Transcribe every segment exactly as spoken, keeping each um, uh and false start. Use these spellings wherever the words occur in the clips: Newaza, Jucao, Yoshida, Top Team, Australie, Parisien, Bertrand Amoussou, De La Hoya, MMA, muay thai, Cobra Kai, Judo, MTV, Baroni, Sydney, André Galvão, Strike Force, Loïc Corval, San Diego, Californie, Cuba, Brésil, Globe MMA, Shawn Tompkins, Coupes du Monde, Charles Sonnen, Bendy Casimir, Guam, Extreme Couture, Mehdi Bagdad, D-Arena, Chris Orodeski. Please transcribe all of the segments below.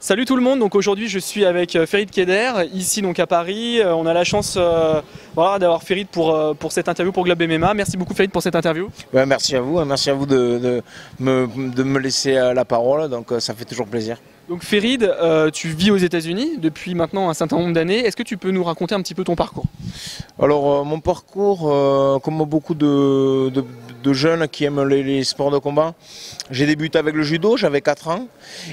Salut tout le monde, donc aujourd'hui je suis avec Ferrid Kheder, ici donc à Paris. On a la chance euh, voilà, d'avoir Ferrid pour, euh, pour cette interview pour Globe M M A. Merci beaucoup Ferrid pour cette interview. Ouais, merci à vous, hein, merci à vous de, de, me, de me laisser la parole, donc euh, ça fait toujours plaisir. Donc Ferrid, euh, tu vis aux États-Unis depuis maintenant un certain nombre d'années. Est-ce que tu peux nous raconter un petit peu ton parcours? Alors euh, mon parcours, euh, comme beaucoup de, de, de jeunes qui aiment les, les sports de combat, j'ai débuté avec le judo, j'avais quatre ans.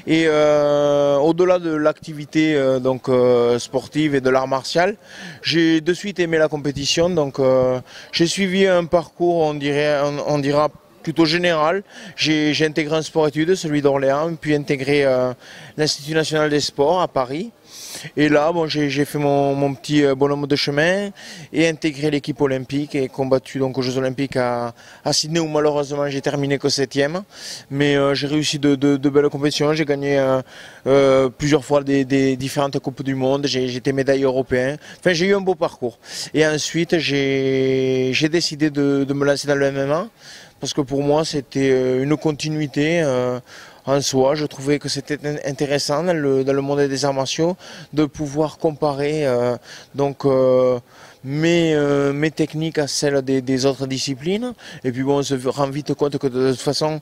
Et euh, au-delà de l'activité euh, donc euh, sportive et de l'art martial, j'ai de suite aimé la compétition. Donc euh, j'ai suivi un parcours, on dirait, on, on dira. plutôt général. J'ai intégré un sport-études, celui d'Orléans, puis intégré euh, l'Institut National des Sports à Paris. Et là, bon, j'ai fait mon, mon petit bonhomme de chemin et intégré l'équipe olympique et combattu donc aux Jeux Olympiques à, à Sydney, où malheureusement j'ai terminé que septième. Mais euh, j'ai réussi de, de, de belles compétitions. J'ai gagné euh, euh, plusieurs fois des, des différentes Coupes du Monde. J'ai été médaille européenne. Enfin, j'ai eu un beau parcours. Et ensuite, j'ai décidé de, de me lancer dans le M M A. Parce que pour moi, c'était une continuité euh, en soi. Je trouvais que c'était intéressant dans le, dans le monde des arts martiaux de pouvoir comparer euh, donc, euh, mes, euh, mes techniques à celles des, des autres disciplines. Et puis bon, on se rend vite compte que de toute façon,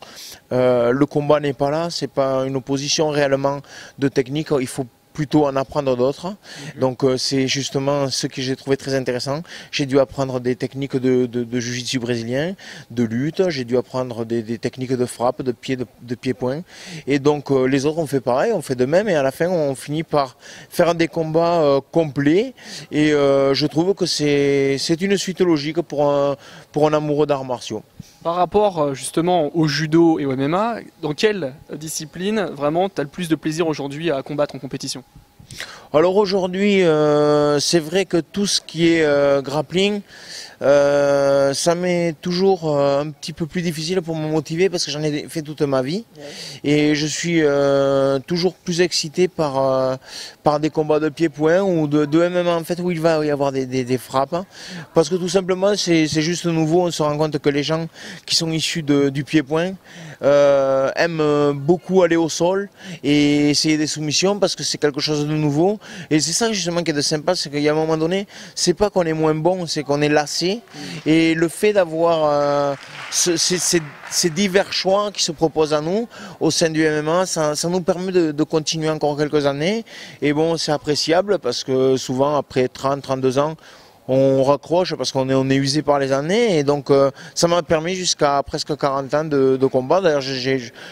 euh, le combat n'est pas là. Ce n'est pas une opposition réellement de technique. Il faut plutôt en apprendre d'autres. Mmh. Donc euh, c'est justement ce que j'ai trouvé très intéressant. J'ai dû apprendre des techniques de, de, de Jiu-Jitsu brésilien, de lutte, j'ai dû apprendre des, des techniques de frappe, de pied, de, de pied-point. Et donc euh, les autres ont fait pareil, on fait de même, et à la fin on finit par faire des combats euh, complets. Et euh, je trouve que c'est une suite logique pour un, pour un amoureux d'arts martiaux. Par rapport justement au judo et au M M A, dans quelle discipline vraiment tu as le plus de plaisir aujourd'hui à combattre en compétition? Alors aujourd'hui, euh, c'est vrai que tout ce qui est euh, grappling, euh, ça m'est toujours euh, un petit peu plus difficile pour me motiver parce que j'en ai fait toute ma vie. Et je suis euh, toujours plus excité par, euh, par des combats de pieds-poings ou de, de M M A en fait, où il va y avoir des, des, des frappes. Hein, parce que tout simplement, c'est juste nouveau. On se rend compte que les gens qui sont issus de, du pied-point euh, aiment beaucoup aller au sol et essayer des soumissions parce que c'est quelque chose de nouveau. Et c'est ça justement qui est de sympa, c'est qu'il y a un moment donné, c'est pas qu'on est moins bon, c'est qu'on est lassé. Et le fait d'avoir euh, ce, ces, ces, ces divers choix qui se proposent à nous au sein du M M A, ça, ça nous permet de, de continuer encore quelques années. Et bon, c'est appréciable parce que souvent après trente, trente-deux ans, on raccroche parce qu'on est, on est usé par les années. Et donc euh, ça m'a permis jusqu'à presque quarante ans de, de combat. D'ailleurs,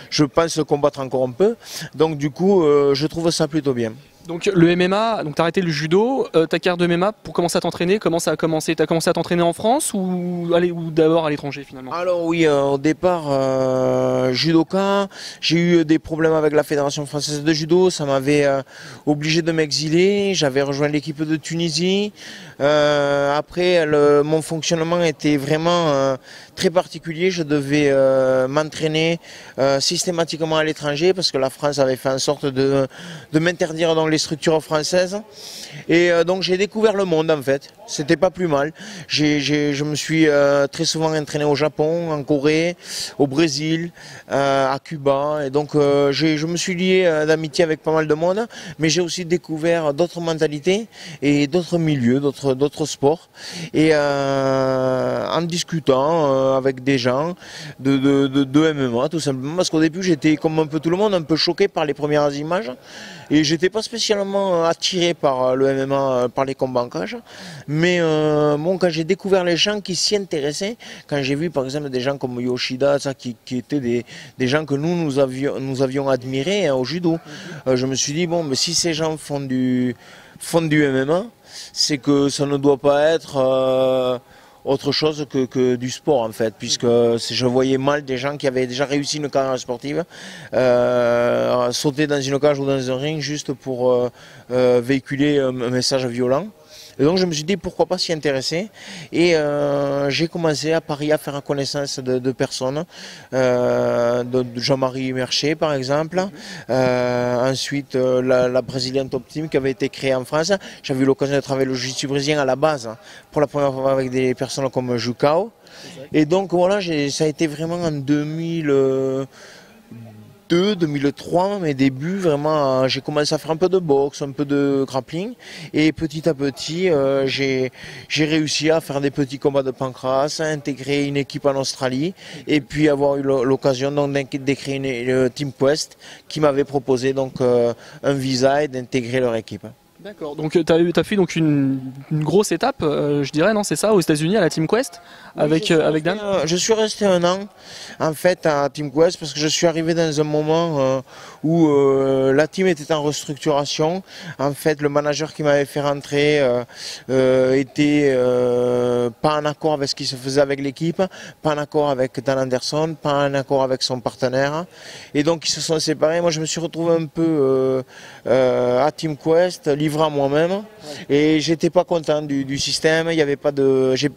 je pense combattre encore un peu. Donc du coup, euh, je trouve ça plutôt bien. Donc le M M A, donc t'as arrêté le judo, euh, ta carrière de M M A pour commencer à t'entraîner, comment ça a commencé? T'as commencé à t'entraîner en France ou, ou d'abord à l'étranger finalement? Alors oui, euh, au départ, euh, judoka, j'ai eu des problèmes avec la Fédération Française de Judo, ça m'avait euh, obligé de m'exiler, j'avais rejoint l'équipe de Tunisie. Euh, après, le, mon fonctionnement était vraiment euh, très particulier, je devais euh, m'entraîner euh, systématiquement à l'étranger parce que la France avait fait en sorte de, de m'interdire dans les structures françaises. Et euh, donc j'ai découvert le monde en fait, c'était pas plus mal. J'ai, j'ai, je me suis euh, très souvent entraîné au Japon, en Corée, au Brésil, euh, à Cuba. Et donc euh, je me suis lié euh, d'amitié avec pas mal de monde, mais j'ai aussi découvert d'autres mentalités et d'autres milieux, d'autres d'autres sports. Et euh, en discutant euh, avec des gens de, de, de, de M M A tout simplement, parce qu'au début j'étais comme un peu tout le monde, un peu choqué par les premières images. Et j'étais pas spécialement attiré par le M M A, par les combats en cage, mais euh, bon, quand j'ai découvert les gens qui s'y intéressaient, quand j'ai vu par exemple des gens comme Yoshida, ça, qui, qui étaient des, des gens que nous nous avions, nous avions admirés hein, au judo, euh, je me suis dit bon, mais si ces gens font du, font du M M A, c'est que ça ne doit pas être euh, autre chose que, que du sport en fait, puisque je voyais mal des gens qui avaient déjà réussi une carrière sportive euh, sauter dans une cage ou dans un ring juste pour euh, euh, véhiculer un message violent. Et donc je me suis dit pourquoi pas s'y intéresser. Et euh, j'ai commencé à Paris à faire connaissance de, de personnes, euh, de, de Jean-Marie Merchet par exemple, euh, ensuite euh, la, la brésilienne Top Team qui avait été créée en France. J'avais eu l'occasion de travailler le jiu-jitsu brésilien à la base, hein, pour la première fois avec des personnes comme Jucao. Et donc voilà, ça a été vraiment en deux mille deux, deux mille trois, mes débuts, vraiment, j'ai commencé à faire un peu de boxe, un peu de grappling. Et petit à petit, euh, j'ai réussi à faire des petits combats de pancras, à intégrer une équipe en Australie. Et puis avoir eu l'occasion de créer une, une Team Quest qui m'avait proposé donc, euh, un visa et d'intégrer leur équipe. D'accord, donc tu as, as fait donc une, une grosse étape, euh, je dirais, non, c'est ça, aux États-Unis à la Team Quest, oui, avec, euh, avec Dan. Euh, je suis resté un an en fait à Team Quest parce que je suis arrivé dans un moment euh, où euh, la team était en restructuration. En fait, le manager qui m'avait fait rentrer euh, euh, était euh, pas en accord avec ce qui se faisait avec l'équipe, pas en accord avec Dan Anderson, pas en accord avec son partenaire. Et donc ils se sont séparés. Moi, je me suis retrouvé un peu euh, euh, à Team Quest, à moi-même, et j'étais pas content du, du système. Il y avait pas de, j'ai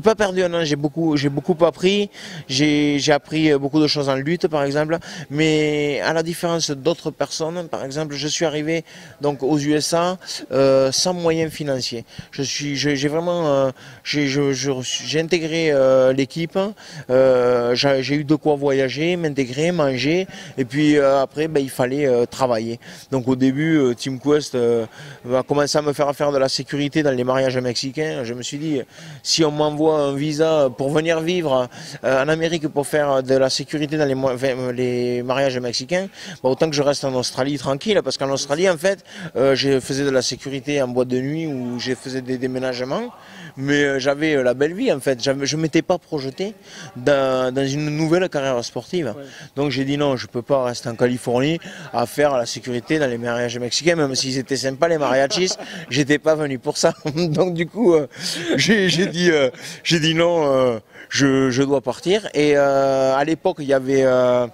pas perdu un an, j'ai beaucoup, j'ai beaucoup appris, j'ai appris beaucoup de choses en lutte par exemple, mais à la différence d'autres personnes, par exemple, je suis arrivé donc aux U S A euh, sans moyens financiers. Je suis, j'ai vraiment, euh, j'ai intégré euh, l'équipe, euh, j'ai eu de quoi voyager, m'intégrer, manger, et puis euh, après, ben, il fallait euh, travailler. Donc au début, euh, Team Quest euh, va commencer à me faire faire de la sécurité dans les mariages mexicains. Je me suis dit, si on m'envoie un visa pour venir vivre en Amérique pour faire de la sécurité dans les, les mariages mexicains, bah autant que je reste en Australie tranquille, parce qu'en Australie, en fait, euh, je faisais de la sécurité en boîte de nuit où je faisais des déménagements, mais j'avais la belle vie, en fait. Je ne m'étais pas projeté dans, dans une nouvelle carrière sportive. Ouais. Donc j'ai dit non, je ne peux pas rester en Californie à faire la sécurité dans les mariages mexicains, même s'ils étaient sympas, les mariachis, j'étais pas venu pour ça. Donc du coup, euh, j'ai dit, euh, j'ai dit non, euh, je, je dois partir. Et euh, à l'époque, il y avait, euh,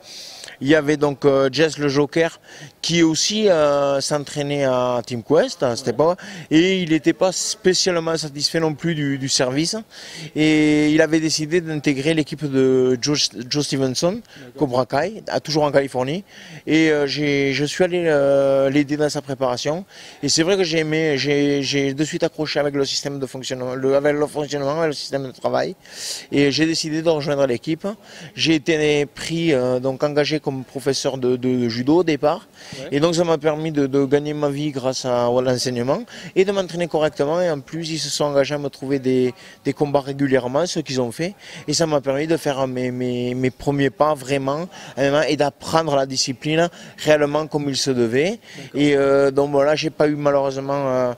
il y avait donc euh, Jess le Joker qui aussi euh, s'entraînait à Team Quest, à cette époque, et il n'était pas spécialement satisfait non plus du, du service. Et il avait décidé d'intégrer l'équipe de Joe, Joe Stevenson, Cobra Kai, toujours en Californie. Et euh, je suis allé euh, l'aider dans sa préparation. Et c'est vrai que j'ai aimé, j'ai j'ai de suite accroché avec le système de fonctionnement, le, avec le fonctionnement, avec le système de travail. Et j'ai décidé de rejoindre l'équipe. J'ai été pris, euh, donc engagé comme professeur de, de, de judo au départ. Ouais. Et donc ça m'a permis de, de gagner ma vie grâce à, à l'enseignement et de m'entraîner correctement. Et en plus, ils se sont engagés à me trouver des, des combats régulièrement, ce qu'ils ont fait. Et ça m'a permis de faire mes, mes, mes premiers pas vraiment et d'apprendre la discipline réellement comme il se devait. Et euh, donc voilà, j'ai pas eu malheureusement euh,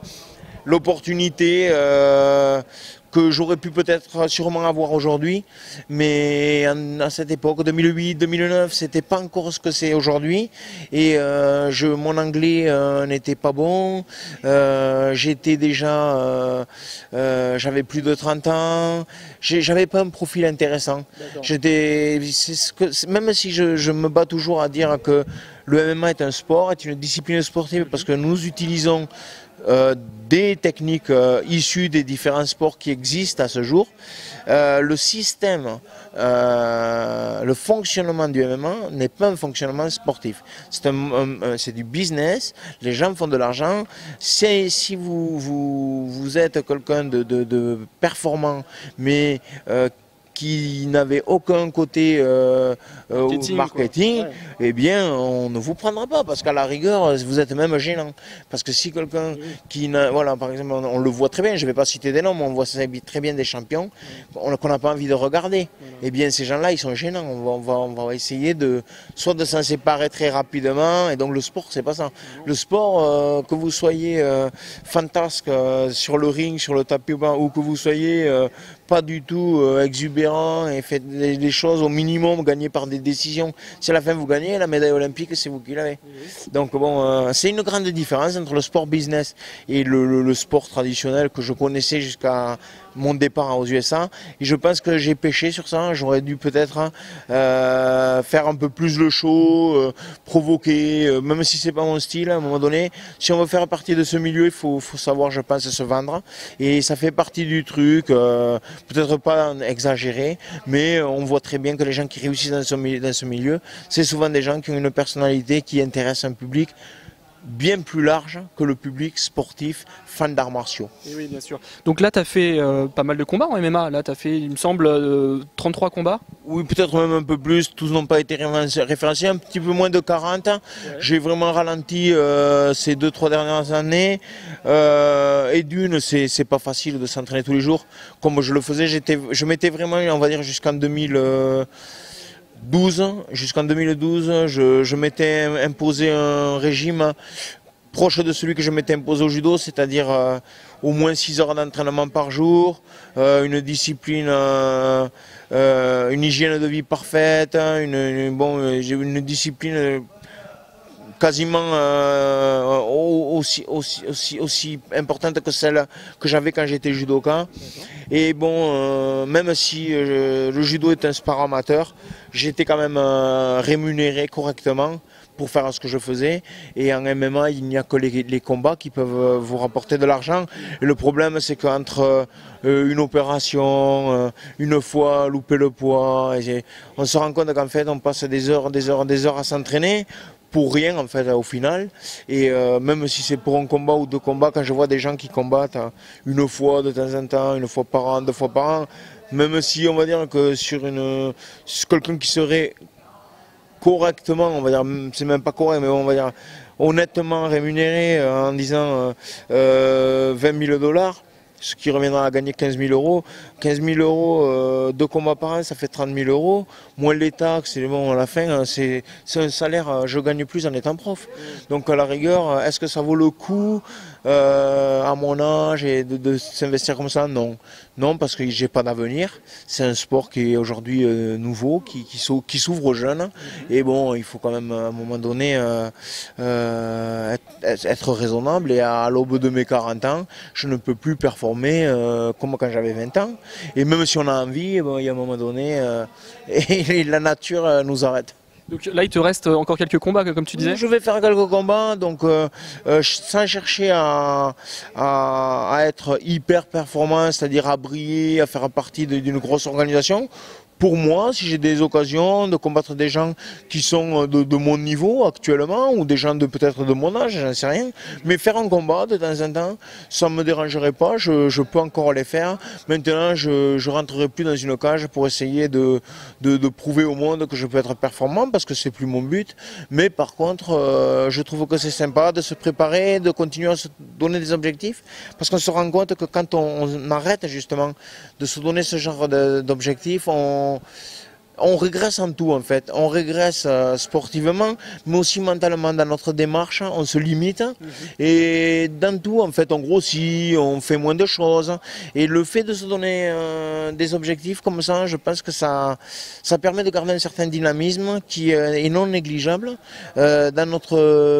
l'opportunité euh, que j'aurais pu peut-être sûrement avoir aujourd'hui, mais en, à cette époque, deux mille huit, deux mille neuf, c'était pas encore ce que c'est aujourd'hui, et euh, je, mon anglais euh, n'était pas bon, euh, j'étais déjà, euh, euh, j'avais plus de trente ans, j'avais pas un profil intéressant, j'étais, c'est ce que, même si je, je me bats toujours à dire que le M M A est un sport, est une discipline sportive, parce que nous utilisons Euh, des techniques euh, issues des différents sports qui existent à ce jour. Euh, le système, euh, le fonctionnement du M M A n'est pas un fonctionnement sportif. C'est euh, du business, les gens font de l'argent. Si vous, vous, vous êtes quelqu'un de, de, de performant, mais euh, qui n'avait aucun côté euh, marketing, marketing ouais. eh bien, on ne vous prendra pas, parce qu'à la rigueur, vous êtes même gênant. Parce que si quelqu'un qui n'a, voilà, par exemple, on, on le voit très bien, je ne vais pas citer des noms, mais on voit très bien des champions qu'on n'a pas envie de regarder. Eh bien, ces gens-là, ils sont gênants. On va, on va, on va essayer de, soit de s'en séparer très rapidement, et donc le sport, c'est pas ça. Le sport, euh, que vous soyez euh, fantasque euh, sur le ring, sur le tapis, ou que vous soyez euh, pas du tout euh, exubérant, et faites des choses au minimum gagnées par des décisions. Si à la fin vous gagnez, la médaille olympique, c'est vous qui l'avez. Donc bon, euh, c'est une grande différence entre le sport business et le, le, le sport traditionnel que je connaissais jusqu'à mon départ aux U S A. Et je pense que j'ai pêché sur ça. J'aurais dû peut-être euh, faire un peu plus le show, euh, provoquer, euh, même si c'est pas mon style. À un moment donné, si on veut faire partie de ce milieu, il faut, faut savoir, je pense, se vendre. Et ça fait partie du truc, euh, peut-être pas exagéré, mais on voit très bien que les gens qui réussissent dans ce, dans ce milieu, c'est souvent des gens qui ont une personnalité qui intéresse un public bien plus large que le public sportif fan d'arts martiaux. Et oui, bien sûr. Donc là, tu as fait euh, pas mal de combats en M M A. Là, tu as fait, il me semble, euh, trente-trois combats. Oui, peut-être même un peu plus. Tous n'ont pas été référencés. Un petit peu moins de quarante. Ouais. J'ai vraiment ralenti euh, ces deux trois dernières années. Euh, et d'une, c'est pas facile de s'entraîner tous les jours. Comme je le faisais, je m'étais vraiment, on va dire, jusqu'en deux mille. Euh, douze, jusqu'en deux mille douze, je, je m'étais imposé un régime proche de celui que je m'étais imposé au judo, c'est-à-dire euh, au moins six heures d'entraînement par jour, euh, une discipline, euh, euh, une hygiène de vie parfaite, une, une, bon, une discipline quasiment euh, aussi, aussi, aussi, aussi importante que celle que j'avais quand j'étais judoka. Et bon, euh, même si euh, le judo est un sport amateur, j'étais quand même euh, rémunéré correctement pour faire ce que je faisais. Et en M M A, il n'y a que les, les combats qui peuvent vous rapporter de l'argent. Le problème, c'est qu'entre euh, une opération, euh, une fois louper le poids, et on se rend compte qu'en fait, on passe des heures, des heures, des heures à s'entraîner pour rien en fait au final. Et euh, même si c'est pour un combat ou deux combats, quand je vois des gens qui combattent hein, une fois de temps en temps, une fois par an, deux fois par an, même si on va dire que sur une quelqu'un qui serait correctement, on va dire, c'est même pas correct, mais on va dire honnêtement rémunéré euh, en disant euh, vingt mille dollars, ce qui reviendra à gagner quinze mille euros. quinze mille euros, euh, deux combats par an, ça fait trente mille euros. Moins les taxes, et bon, à la fin, hein, c'est un salaire, euh, je gagne plus en étant prof. Donc à la rigueur, est-ce que ça vaut le coup, euh, à mon âge, et de, de s'investir comme ça? Non. Non, parce que j'ai pas d'avenir. C'est un sport qui est aujourd'hui euh, nouveau, qui, qui, so qui s'ouvre aux jeunes. Et bon, il faut quand même, à un moment donné, euh, euh, être, être raisonnable. Et à l'aube de mes quarante ans, je ne peux plus performer Euh, comme quand j'avais vingt ans. Et même si on a envie, ben, il y a un moment donné, euh, et la nature euh, nous arrête. Donc là, il te reste encore quelques combats, comme tu disais. Je vais faire quelques combats, donc euh, euh, sans chercher à, à, à être hyper performant, c'est-à-dire à briller, à faire partie d'une grosse organisation. Pour moi, si j'ai des occasions de combattre des gens qui sont de, de mon niveau actuellement, ou des gens de peut-être de mon âge, j'en sais rien, mais faire un combat de temps en temps, ça ne me dérangerait pas, je, je peux encore les faire. Maintenant, je ne rentrerai plus dans une cage pour essayer de, de, de prouver au monde que je peux être performant, parce que c'est plus mon but. Mais par contre, euh, je trouve que c'est sympa de se préparer, de continuer à se donner des objectifs, parce qu'on se rend compte que quand on, on arrête justement de se donner ce genre d'objectifs, on On régresse en tout en fait, on régresse euh, sportivement, mais aussi mentalement dans notre démarche, on se limite. Mmh. Et dans tout en fait, on grossit, on fait moins de choses. Et le fait de se donner euh, des objectifs comme ça, je pense que ça, ça permet de garder un certain dynamisme qui euh, est non négligeable euh, dans notre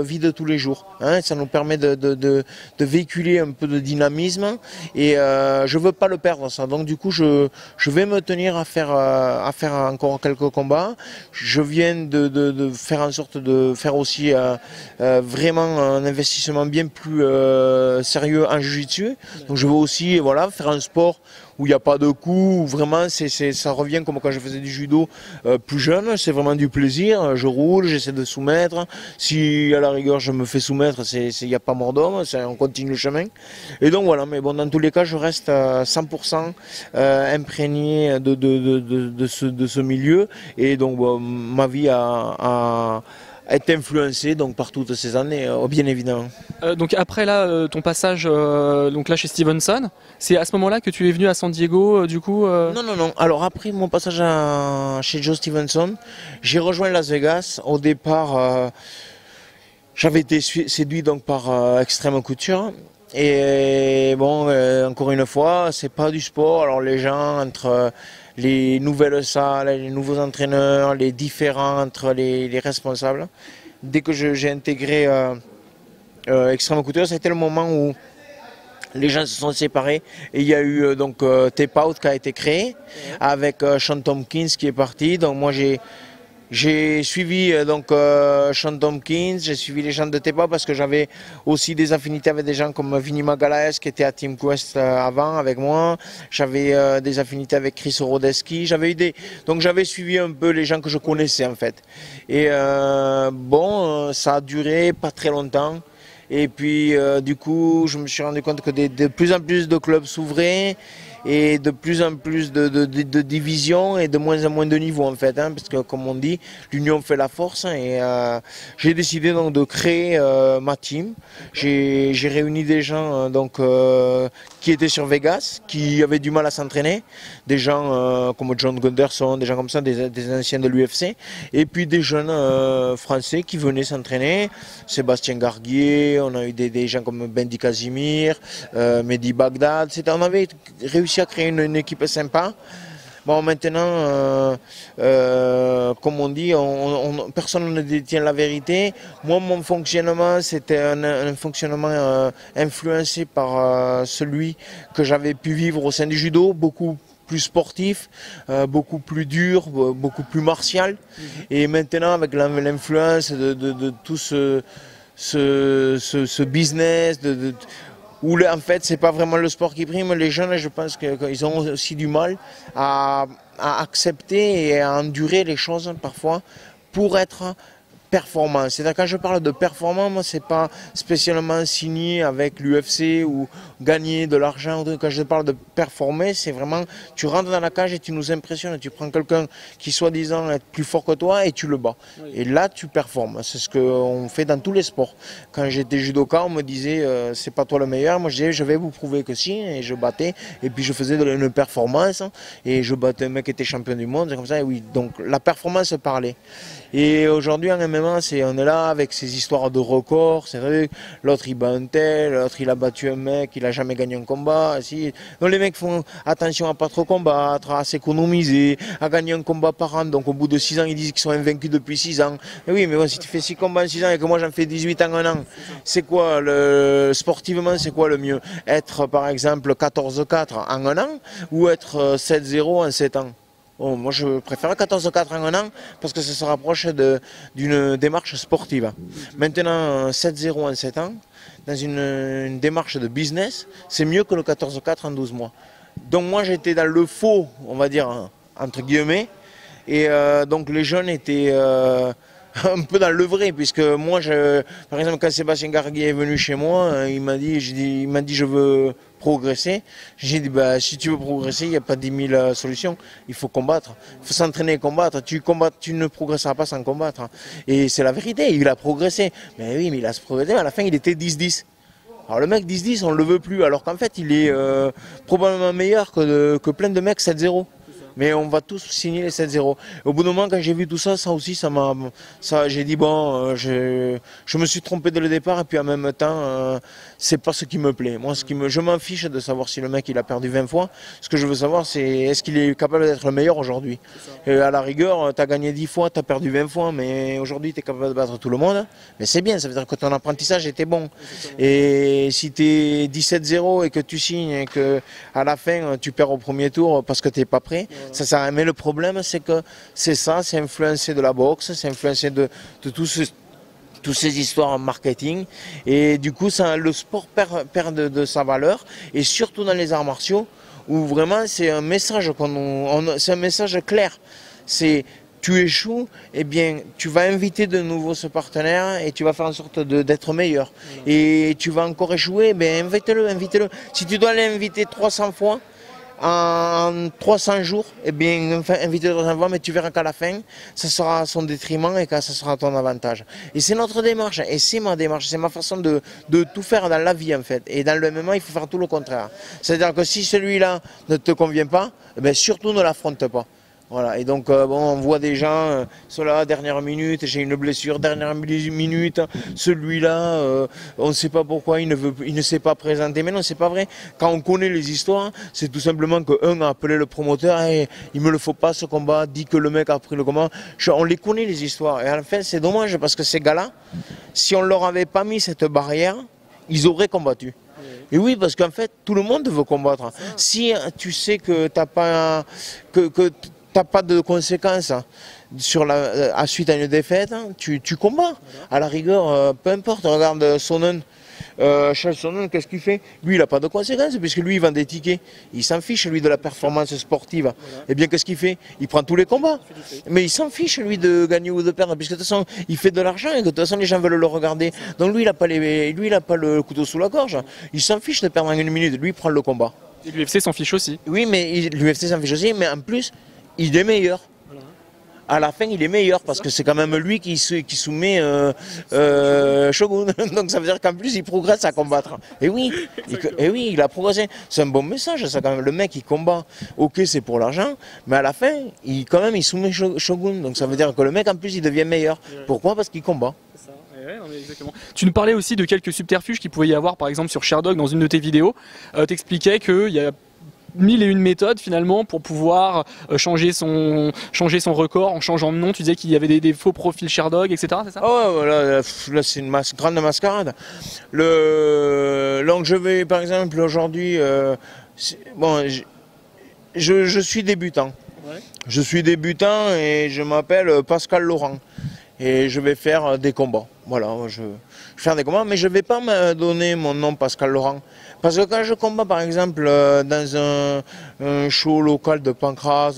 vie de tous les jours. Hein. Ça nous permet de, de, de, de véhiculer un peu de dynamisme et euh, je veux pas le perdre ça. Donc du coup, je, je vais me tenir à faire, euh, à faire encore quelques combats. Je viens de, de, de faire en sorte de faire aussi euh, euh, vraiment un investissement bien plus euh, sérieux en Jiu-Jitsu. Donc je veux aussi voilà, faire un sport où il n'y a pas de coups, où vraiment c'est, c'est, ça revient comme quand je faisais du judo euh, plus jeune, c'est vraiment du plaisir, je roule, j'essaie de soumettre, si à la rigueur je me fais soumettre, il n'y a pas mort d'homme, on continue le chemin. Et donc voilà, mais bon dans tous les cas je reste à cent pour cent euh, imprégné de, de, de, de, de, ce, de ce milieu, et donc bon, ma vie a... a être influencé donc par toutes ces années, euh, bien évidemment. Euh, donc après là, euh, ton passage euh, donc là chez Stevenson, c'est à ce moment-là que tu es venu à San Diego, euh, du coup euh... Non, non, non. Alors après mon passage à... chez Joe Stevenson, j'ai rejoint Las Vegas. Au départ, euh, j'avais été séduit donc par euh, Extreme Couture. Et bon, euh, encore une fois, c'est pas du sport. Alors les gens entre... Euh, les nouvelles salles, les nouveaux entraîneurs, les différents entre les, les responsables. Dès que j'ai intégré euh, euh, Extreme Couture, c'était le moment où les gens se sont séparés et il y a eu euh, donc euh, Tape Out qui a été créé avec euh, Shawn Tompkins qui est parti. Donc moi j'ai J'ai suivi euh, donc euh, Shawn Tompkins, j'ai suivi les gens de Tape Out parce que j'avais aussi des affinités avec des gens comme Vinny Magalhaes qui était à Team Quest euh, avant avec moi. J'avais euh, des affinités avec Chris Orodeski. J'avais eu des, donc j'avais suivi un peu les gens que je connaissais en fait. Et euh, bon, euh, ça a duré pas très longtemps. Et puis euh, du coup, je me suis rendu compte que des, de plus en plus de clubs s'ouvraient. Et de plus en plus de, de, de, de divisions et de moins en moins de niveaux en fait, hein, parce que comme on dit, l'union fait la force. Hein, et euh, j'ai décidé donc de créer euh, ma team. J'ai réuni des gens donc euh, qui étaient sur Vegas, qui avaient du mal à s'entraîner, des gens euh, comme John Gunderson, des gens comme ça, des, des anciens de l'U F C, et puis des jeunes euh, français qui venaient s'entraîner. Sébastien Garguier, on a eu des, des gens comme Bendy Casimir, euh, Mehdi Bagdad, on avait réussi à créer une, une équipe sympa. Bon, maintenant, euh, euh, comme on dit, on, on, personne ne détient la vérité. Moi, mon fonctionnement, c'était un, un fonctionnement euh, influencé par euh, celui que j'avais pu vivre au sein du judo, beaucoup plus sportif, euh, beaucoup plus dur, beaucoup plus martial. Et maintenant, avec l'influence de, de, de tout ce, ce, ce, ce business, de, de où en fait c'est pas vraiment le sport qui prime, les jeunes je pense qu'ils ont aussi du mal à, à accepter et à endurer les choses parfois pour être performant. C'est-à-dire quand je parle de performance, c'est pas spécialement signé avec l'U F C ou gagner de l'argent. Quand je parle de performer, c'est vraiment tu rentres dans la cage et tu nous impressionnes, tu prends quelqu'un qui soi-disant est plus fort que toi et tu le bats. Oui. Et là tu performes. C'est ce qu'on fait dans tous les sports. Quand j'étais judoka, on me disait euh, c'est pas toi le meilleur. Moi je disais je vais vous prouver que si, et je battais et puis je faisais une performance et je battais un mec qui était champion du monde, c'est comme ça. Et oui, donc la performance parlait. Et aujourd'hui en M M A, c'est on est là avec ces histoires de records, c'est vrai. L'autre il bat un tel, l'autre il a battu un mec, il a jamais gagné un combat. Si. Donc les mecs font attention à pas trop combattre, à s'économiser, à gagner un combat par an. Donc au bout de six ans, ils disent qu'ils sont invaincus depuis six ans. Mais oui, mais bon, si tu fais six combats en six ans et que moi j'en fais dix-huit en un an, c'est quoi le sportivement, c'est quoi le mieux? Être par exemple quatorze quatre en un an ou être sept zéro en sept ans? Oh, moi je préfère quatorze quatre en un an parce que ça se rapproche d'une démarche sportive. Maintenant sept zéro en sept ans, dans une, une démarche de business, c'est mieux que le quatorze quatre en douze mois. Donc moi j'étais dans le faux, on va dire, entre guillemets, et euh, donc les jeunes étaient euh, un peu dans le vrai, puisque moi, je, par exemple quand Sébastien Garguier est venu chez moi, il m'a dit, dit, dit je veux progresser. J'ai dit, bah, si tu veux progresser, il n'y a pas dix mille solutions. Il faut combattre. Il faut s'entraîner et combattre. Tu, combattre. tu ne progresseras pas sans combattre. Et c'est la vérité. Il a progressé. Mais oui, mais il a progressé. À la fin, il était dix dix. Alors le mec dix dix, on ne le veut plus. Alors qu'en fait, il est euh, probablement meilleur que, de, que plein de mecs sept zéro. Mais on va tous signer les sept zéro. Au bout d'un moment, quand j'ai vu tout ça, ça aussi, ça m'a, ça, j'ai dit bon, euh, je, je me suis trompé dès le départ et puis en même temps, euh, c'est pas ce qui me plaît. Moi, ce qui me, je m'en fiche de savoir si le mec il a perdu vingt fois. Ce que je veux savoir, c'est est-ce qu'il est capable d'être le meilleur aujourd'hui. À la rigueur, tu as gagné dix fois, tu as perdu vingt fois, mais aujourd'hui, tu es capable de battre tout le monde. Mais c'est bien, ça veut dire que ton apprentissage était bon. Et si tu es dix-sept zéro et que tu signes et que à la fin, tu perds au premier tour parce que tu n'es pas prêt. Ça sert à rien. Mais le problème, c'est que c'est ça, c'est influencé de la boxe, c'est influencé de, de tout ce, toutes ces histoires en marketing. Et du coup, ça, le sport perd, perd de, de sa valeur, et surtout dans les arts martiaux, où vraiment c'est un message qu'on, on, c'est un message clair. C'est tu échoues, eh bien, tu vas inviter de nouveau ce partenaire et tu vas faire en sorte d'être meilleur. Et tu vas encore échouer, eh bien, invite-le, invite-le. Si tu dois l'inviter trois cents fois, en trois cents jours, et eh bien invité dans un vent, mais tu verras qu'à la fin, ça sera à son détriment et que ça sera à ton avantage. Et c'est notre démarche, et c'est ma démarche, c'est ma façon de, de tout faire dans la vie en fait. Et dans le M M A, il faut faire tout le contraire. C'est-à-dire que si celui-là ne te convient pas, eh bien, surtout ne l'affronte pas. Voilà, et donc euh, bon, on voit des gens, euh, ceux-là, dernière minute, j'ai une blessure, dernière minute, celui-là, euh, on ne sait pas pourquoi, il ne, veut, il ne s'est pas présenté. Mais non, c'est pas vrai. Quand on connaît les histoires, c'est tout simplement qu'un a appelé le promoteur, hey, il me le faut pas ce combat, dit que le mec a pris le combat. Je, on les connaît les histoires. Et en fait, c'est dommage parce que ces gars-là, si on leur avait pas mis cette barrière, ils auraient combattu. Et oui, parce qu'en fait, tout le monde veut combattre. Si tu sais que tu n'as pas, que, que t'as pas de conséquences sur la, à suite à une défaite, tu, tu combats. À la rigueur, peu importe, regarde Sonnen. Euh, Charles Sonnen, qu'est-ce qu'il fait? Lui, il n'a pas de conséquences, puisque lui, il vend des tickets. Il s'en fiche, lui, de la performance sportive. Voilà. Eh bien, qu'est-ce qu'il fait? Il prend tous les combats. Mais il s'en fiche, lui, de gagner ou de perdre, puisque de toute façon, il fait de l'argent et que de toute façon, les gens veulent le regarder. Donc, lui, il n'a pas, les... pas le couteau sous la gorge. Il s'en fiche de perdre en une minute. Lui, il prend le combat. Et l'U F C s'en fiche aussi. Oui, mais l'U F C s'en fiche aussi, mais en plus, il est meilleur. À la fin, il est meilleur parce que c'est quand même lui qui, qui soumet euh, euh, Shogun. Donc ça veut dire qu'en plus, il progresse à combattre. Et oui, et oui, il a progressé. C'est un bon message, ça, quand même. Le mec, il combat. Ok, c'est pour l'argent, mais à la fin, il, quand même, il soumet Shogun. Donc ça veut dire que le mec, en plus, il devient meilleur. Pourquoi? Parce qu'il combat. Ouais, non, mais exactement. Tu nous parlais aussi de quelques subterfuges qu'il pouvait y avoir, par exemple, sur Sherdog, dans une de tes vidéos. Euh, tu expliquais qu'il y a mille et une méthodes finalement pour pouvoir changer son, changer son record en changeant de nom. Tu disais qu'il y avait des, des faux profils Sherdog, et cetera. C'est ça? Oh, là, là c'est une mas grande mascarade. Le... Donc je vais par exemple aujourd'hui, euh, bon, je, je suis débutant. Ouais. Je suis débutant et je m'appelle Pascal Laurent. Et je vais faire des combats. Voilà, je vais faire des combats, mais je ne vais pas me donner mon nom Pascal Laurent. Parce que quand je combats, par exemple, dans un, un show local de Pancras,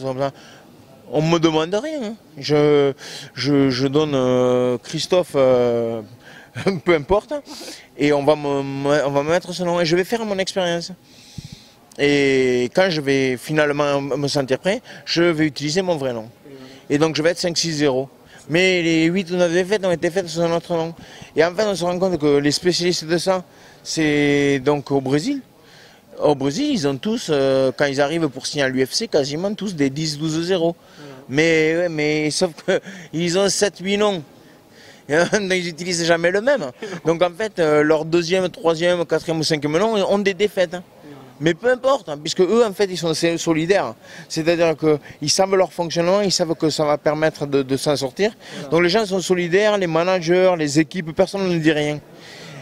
on ne me demande rien. Je, je, je donne euh, Christophe, euh, peu importe, et on va, me, on va me mettre ce nom. Et je vais faire mon expérience. Et quand je vais finalement me sentir prêt, je vais utiliser mon vrai nom. Et donc je vais être cinq six zéro. Mais les huit ou neuf défaites ont été faites sous un autre nom. Et en fait, on se rend compte que les spécialistes de ça, c'est donc au Brésil. Au Brésil, ils ont tous, euh, quand ils arrivent pour signer à l'U F C, quasiment tous des dix douze zéro. Mmh. Mais, ouais, mais sauf qu'ils ont sept huit noms. Donc ils n'utilisent jamais le même. Donc en fait, euh, leur deuxième, troisième, quatrième ou cinquième nom ont des défaites. Mais peu importe, hein, puisque eux, en fait, ils sont solidaires. C'est-à-dire qu'ils savent leur fonctionnement, ils savent que ça va permettre de, de s'en sortir. Voilà. Donc les gens sont solidaires, les managers, les équipes, personne ne dit rien.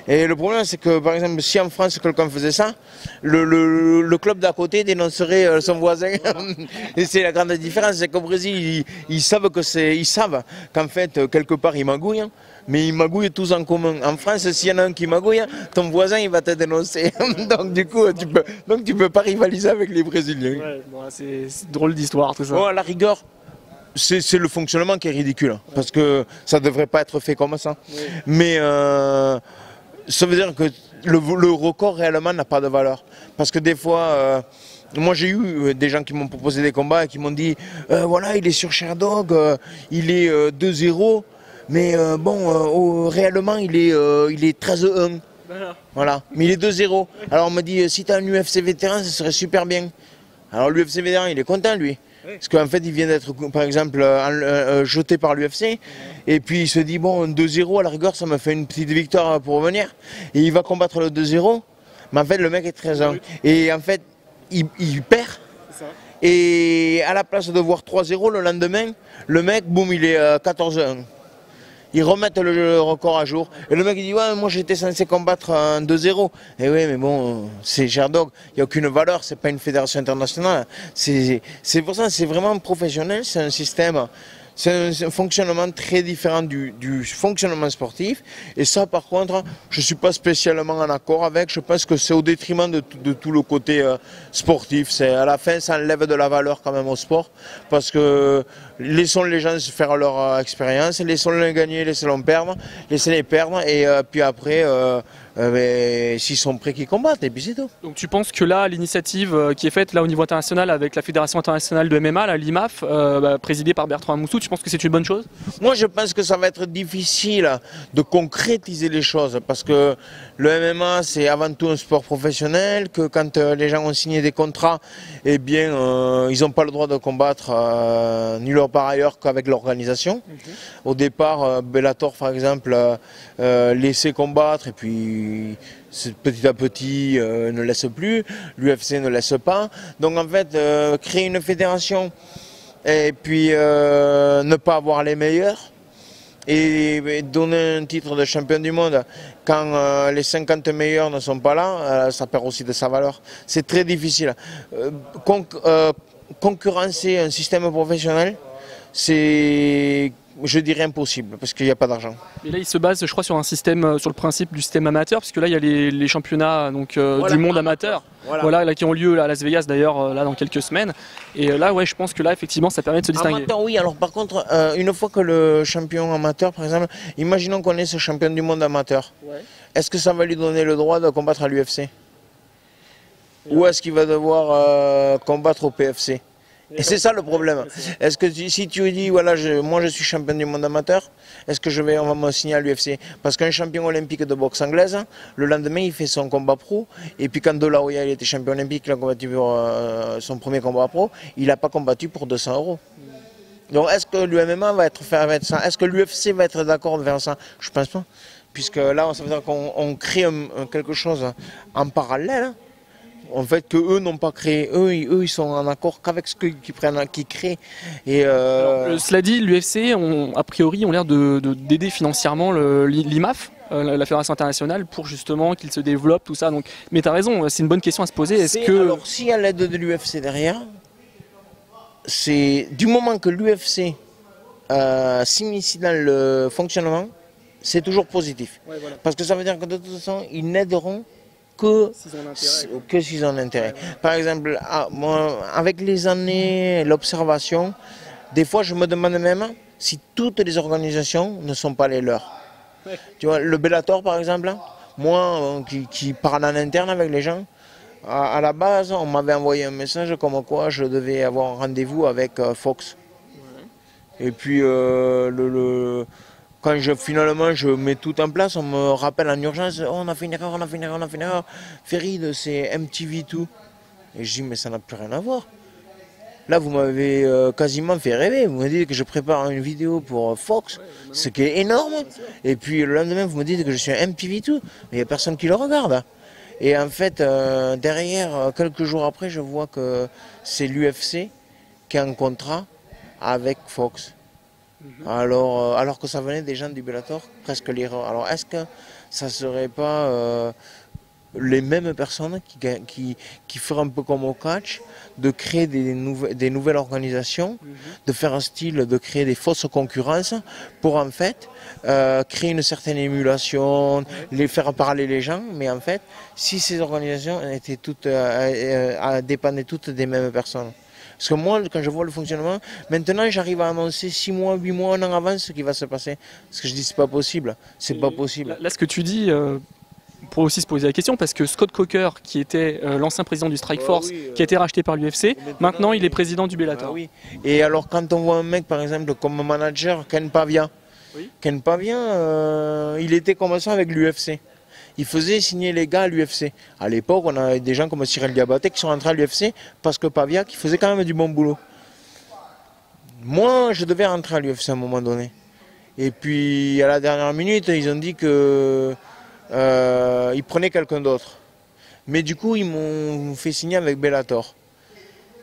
Et le problème, c'est que, par exemple, si en France, quelqu'un faisait ça, le, le, le club d'à côté dénoncerait son voisin. Et c'est la grande différence, c'est qu'au Brésil, ils, ils savent que c'est, ils savent qu'en fait, quelque part, ils magouillent. Hein. Mais ils magouillent tous en commun. En France, s'il y en a un qui magouille, ton voisin il va te dénoncer. Donc du coup, tu peux, donc tu peux pas rivaliser avec les Brésiliens. Ouais, bon, c'est drôle d'histoire tout ça. Bon, à la rigueur, c'est le fonctionnement qui est ridicule, ouais. Parce que ça devrait pas être fait comme ça. Ouais. Mais euh, ça veut dire que le, le record réellement n'a pas de valeur, parce que des fois. Euh, Moi j'ai eu des gens qui m'ont proposé des combats et qui m'ont dit euh, voilà, il est sur Sherdog, euh, il est euh, deux zéro. Mais euh, bon, euh, oh, réellement, il est, euh, il est treize un. Voilà. Voilà. Mais il est deux zéro. Alors on me dit, si tu as un U F C vétéran, ça serait super bien. Alors l'U F C vétéran, il est content, lui. Oui. Parce qu'en fait, il vient d'être, par exemple, euh, euh, jeté par l'U F C. Oui. Et puis il se dit, bon, deux zéro, à la rigueur, ça me fait une petite victoire pour revenir. Et il va combattre le deux zéro. Mais en fait, le mec est treize un. Et en fait, il, il perd. Et à la place de voir trois zéro le lendemain, le mec, boum, il est euh, quatorze un. Ils remettent le record à jour. Et le mec il dit ouais, moi j'étais censé combattre un deux zéro. Et oui, mais bon, c'est Sherdog, il n'y a aucune valeur, c'est pas une fédération internationale. C'est pour ça, c'est vraiment professionnel, c'est un système, c'est un, un fonctionnement très différent du, du fonctionnement sportif. Et ça, par contre, je ne suis pas spécialement en accord avec. Je pense que c'est au détriment de, de tout le côté euh, sportif. À la fin, ça enlève de la valeur quand même au sport. Parce que laissons les gens faire leur euh, expérience, laissons-les gagner, laissons-les perdre, laissez-les perdre, et euh, puis après, euh, euh, s'ils sont prêts, qu'ils combattent, et puis c'est tout. Donc tu penses que là, l'initiative euh, qui est faite là au niveau international avec la Fédération internationale de M M A, l'I M A F, euh, bah, présidée par Bertrand Amoussou, tu penses que c'est une bonne chose? Moi, je pense que ça va être difficile de concrétiser les choses, parce que le M M A, c'est avant tout un sport professionnel, que quand euh, les gens ont signé des contrats, eh bien, euh, ils n'ont pas le droit de combattre euh, ni leur par ailleurs qu'avec l'organisation. Mmh. Au départ, euh, Bellator, par exemple, euh, euh, laissait combattre, et puis petit à petit euh, ne laisse plus, l'U F C ne laisse pas. Donc en fait, euh, créer une fédération et puis euh, ne pas avoir les meilleurs, et donner un titre de champion du monde quand euh, les cinquante meilleurs ne sont pas là, euh, ça perd aussi de sa valeur. C'est très difficile. Euh, conc euh, concurrencer un système professionnel, c'est, je dirais, impossible parce qu'il n'y a pas d'argent. Et là, il se base, je crois, sur un système, sur le principe du système amateur, parce que là, il y a les, les championnats donc euh, voilà. du monde amateur, voilà. voilà, là qui ont lieu là, à Las Vegas d'ailleurs, là dans quelques semaines. Et là, ouais, je pense que là, effectivement, ça permet de se distinguer. Amateur, oui. Alors, par contre, euh, une fois que le champion amateur, par exemple, imaginons qu'on est ce champion du monde amateur, ouais. Est-ce que ça va lui donner le droit de combattre à l'U F C, ou est-ce qu'il va devoir euh, combattre au P F C? Et c'est ça le problème. Est-ce que tu, si tu dis, voilà, je, moi je suis champion du monde amateur, est-ce que je vais, on va me signer à l'U F C? Parce qu'un champion olympique de boxe anglaise, le lendemain il fait son combat pro, et puis quand De La Hoya il était champion olympique, il a combattu pour euh, son premier combat pro, il n'a pas combattu pour deux cents euros. Donc est-ce que l'U M M A va être fait avec ça? Est-ce que l'U F C va être d'accord de faire ça? Je pense pas. Puisque là, ça veut dire qu'on crée un, quelque chose en parallèle. En fait, que eux n'ont pas créé, eux, ils, eux, ils sont en accord qu'avec ce qu'ils qui créent. Et euh... Alors, cela dit, l'U F C, a priori, ont l'air de d'aider financièrement l'I M A F, la Fédération internationale, pour justement qu'il se développe, tout ça. Donc, mais tu as raison, c'est une bonne question à se poser. Est-ce que... Alors, s'il y a l'aide de l'U F C derrière, c'est du moment que l'U F C euh, s'initie dans le fonctionnement, c'est toujours positif. Ouais, voilà. Parce que ça veut dire que de toute façon, ils n'aideront que s'ils ont intérêt. Par exemple, à, moi, avec les années, l'observation, des fois je me demande même si toutes les organisations ne sont pas les leurs. Ouais. Tu vois, le Bellator par exemple, moi qui, qui parle en interne avec les gens, à, à la base on m'avait envoyé un message comme quoi je devais avoir un rendez-vous avec euh, Fox. Ouais. Et puis euh, le... le Quand je, finalement je mets tout en place, on me rappelle en urgence, oh, on a fait une erreur, on a fait une erreur, on a fait une erreur. Ferrid, c'est M T V tout. Et je dis, mais ça n'a plus rien à voir. Là, vous m'avez euh, quasiment fait rêver. Vous me dites que je prépare une vidéo pour Fox, ce qui est énorme. Et puis le lendemain, vous me dites que je suis M T V tout. Il n'y a personne qui le regarde. Et en fait, euh, derrière, quelques jours après, je vois que c'est l'U F C qui a un contrat avec Fox. Alors, euh, alors que ça venait des gens du Bellator, presque les... Alors est-ce que ça serait pas euh, les mêmes personnes qui, qui, qui feraient un peu comme au catch, de créer des, nouvel, des nouvelles organisations, mm-hmm. de faire un style, de créer des fausses concurrences pour en fait euh, créer une certaine émulation, mm-hmm. les faire parler les gens, mais en fait, si ces organisations étaient toutes, euh, euh, dépendaient toutes des mêmes personnes. Parce que moi, quand je vois le fonctionnement, maintenant j'arrive à annoncer six mois, huit mois, un an avant ce qui va se passer. Parce que je dis, c'est pas possible, c'est pas possible. Là, là, ce que tu dis, euh, on pourrait aussi se poser la question, parce que Scott Coker, qui était euh, l'ancien président du Strike Force, bah oui, euh, qui a été racheté par l'U F C, maintenant, maintenant il est président du Bellator. Bah oui. Et alors, quand on voit un mec, par exemple, comme manager, Ken Pavia, oui. Ken Pavia, euh, il était comme ça avec l'U F C. Il faisait signer les gars à l'U F C. À l'époque, on avait des gens comme Cyril Diabaté qui sont rentrés à l'U F C parce que Pavia qui faisait quand même du bon boulot. Moi, je devais rentrer à l'U F C à un moment donné. Et puis, à la dernière minute, ils ont dit que euh, ils prenaient quelqu'un d'autre. Mais du coup, ils m'ont fait signer avec Bellator.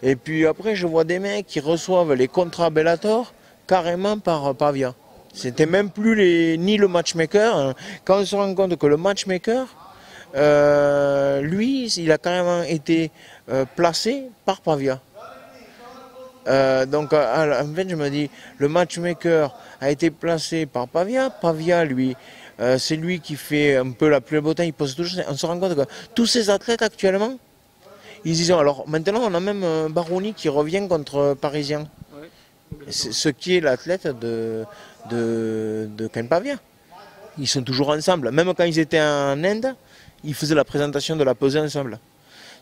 Et puis après, je vois des mecs qui reçoivent les contrats Bellator carrément par Pavia. C'était même plus les, ni le matchmaker. Quand on se rend compte que le matchmaker, euh, lui, il a carrément été euh, placé par Pavia. Euh, donc, euh, en fait, je me dis, le matchmaker a été placé par Pavia. Pavia, lui, euh, c'est lui qui fait un peu la plus beauté. Il pose toujours. On se rend compte que tous ces athlètes actuellement, ils disent. Alors, maintenant, on a même euh, Baroni qui revient contre euh, Parisien. Ce qui est l'athlète de, de, de Ken Pavia. Ils sont toujours ensemble. Même quand ils étaient en Inde, ils faisaient la présentation de la pesée ensemble.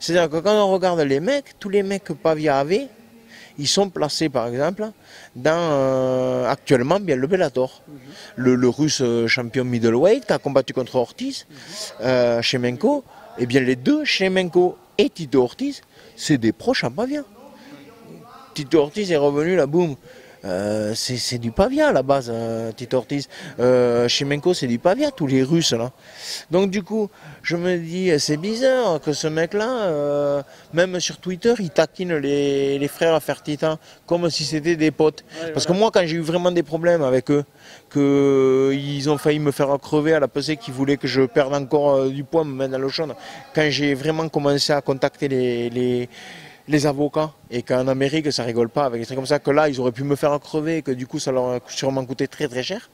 C'est-à-dire que quand on regarde les mecs, tous les mecs que Pavia avait, ils sont placés par exemple dans euh, actuellement bien le Bellator. Mm-hmm. le, le russe champion middleweight qui a combattu contre Ortiz, mm-hmm. euh, Shemenko, et bien les deux, Shemenko et Tito Ortiz, c'est des proches à Pavia. Tito Ortiz est revenu là, boum, Euh, c'est du Pavia à la base, hein, Tito Ortiz. Euh, Shemenko, c'est du Pavia, tous les Russes là. Donc du coup, je me dis, c'est bizarre que ce mec-là, euh, même sur Twitter, il taquine les, les frères à faire titan, comme si c'était des potes. Ouais, Parce voilà. que moi, quand j'ai eu vraiment des problèmes avec eux, qu'ils ont failli me faire crever à la pesée, qu'ils voulaient que je perde encore euh, du poids, me mettre dans le chaud, quand j'ai vraiment commencé à contacter les... les les avocats, et qu'en Amérique ça rigole pas avec des trucs comme ça, que là ils auraient pu me faire crever, que du coup ça leur a sûrement coûté très très cher.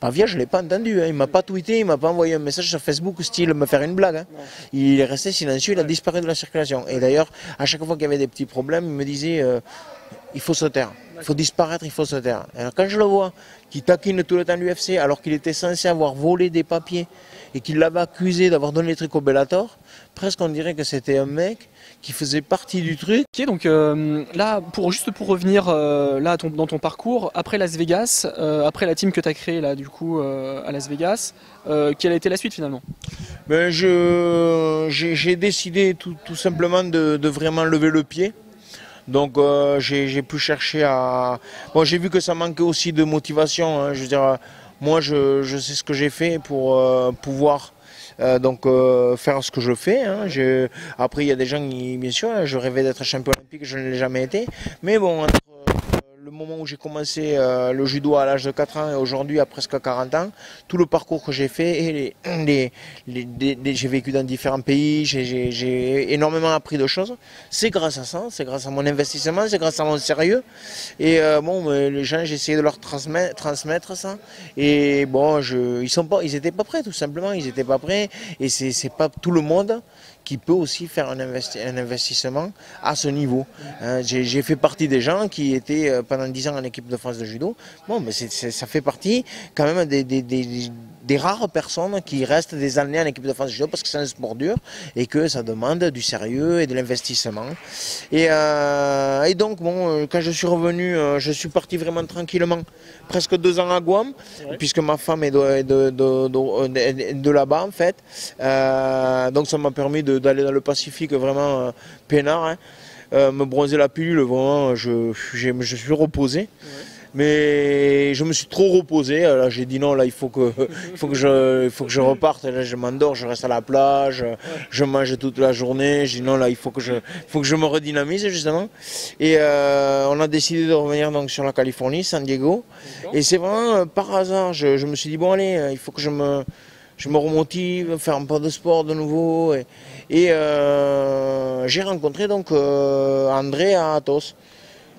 Pavia, je l'ai pas entendu, hein. Il m'a pas tweeté, il m'a pas envoyé un message sur Facebook style me faire une blague. Hein. Il est resté silencieux, il a disparu de la circulation. Et d'ailleurs, à chaque fois qu'il y avait des petits problèmes, il me disait euh, il faut se taire, il faut disparaître, il faut se taire. Alors quand je le vois, qui taquine tout le temps l'U F C, alors qu'il était censé avoir volé des papiers, et qu'il l'avait accusé d'avoir donné les trucs au Bellator, presque on dirait que c'était un mec qui faisait partie du truc. Ok, donc euh, là, pour, juste pour revenir euh, là, ton, dans ton parcours, après Las Vegas, euh, après la team que tu as créée là, du coup, euh, à Las Vegas, euh, quelle a été la suite finalement? Ben, je, j'ai décidé tout, tout simplement de, de vraiment lever le pied. Donc euh, j'ai pu chercher à... Bon, j'ai vu que ça manquait aussi de motivation, hein, je veux dire... Moi, je, je sais ce que j'ai fait pour euh, pouvoir euh, donc, euh, faire ce que je fais. Hein. Je, après, il y a des gens qui, bien sûr, hein, je rêvais d'être champion olympique, je ne l'ai jamais été. Mais bon, entre euh, le moment où j'ai commencé euh, le judo à l'âge de quatre ans et aujourd'hui à presque quarante ans, tout le parcours que j'ai fait, et les, les, les, les, les, j'ai vécu dans différents pays, j'ai énormément appris de choses. C'est grâce à ça, c'est grâce à mon investissement, c'est grâce à mon sérieux. Et euh, bon, les gens, j'ai essayé de leur transmettre, transmettre ça. Et bon, je, ils sont pas, ils étaient pas prêts, tout simplement. Ils étaient pas prêts. Et c'est pas tout le monde qui peut aussi faire un, investi un investissement à ce niveau. Hein, j'ai fait partie des gens qui étaient euh, pendant dix ans en équipe de France de judo. Bon, mais c'est, c'est, ça fait partie quand même des, des, des, des rares personnes qui restent des années en équipe de France de judo parce que c'est un sport dur et que ça demande du sérieux et de l'investissement. Et, euh, et donc, bon, quand je suis revenu, je suis parti vraiment tranquillement, presque deux ans à Guam, ouais. puisque ma femme est de, de, de, de, de, de là-bas en fait. Euh, donc ça m'a permis de d'aller dans le Pacifique vraiment euh, peinard, hein. euh, me bronzer la pilule, vraiment je, je, je suis reposé, ouais. mais je me suis trop reposé, là j'ai dit non, là il faut que, il faut que, je, il faut que je reparte, là je m'endors, je reste à la plage, ouais. je mange toute la journée, j'ai dit non, là il faut que je, faut que je me redynamise justement, et euh, on a décidé de revenir donc sur la Californie, San Diego, et c'est vraiment euh, par hasard, je, je me suis dit bon allez, euh, il faut que je me... Je me remotive, faire un peu de sport de nouveau. Et, et euh, j'ai rencontré donc euh, André à Athos,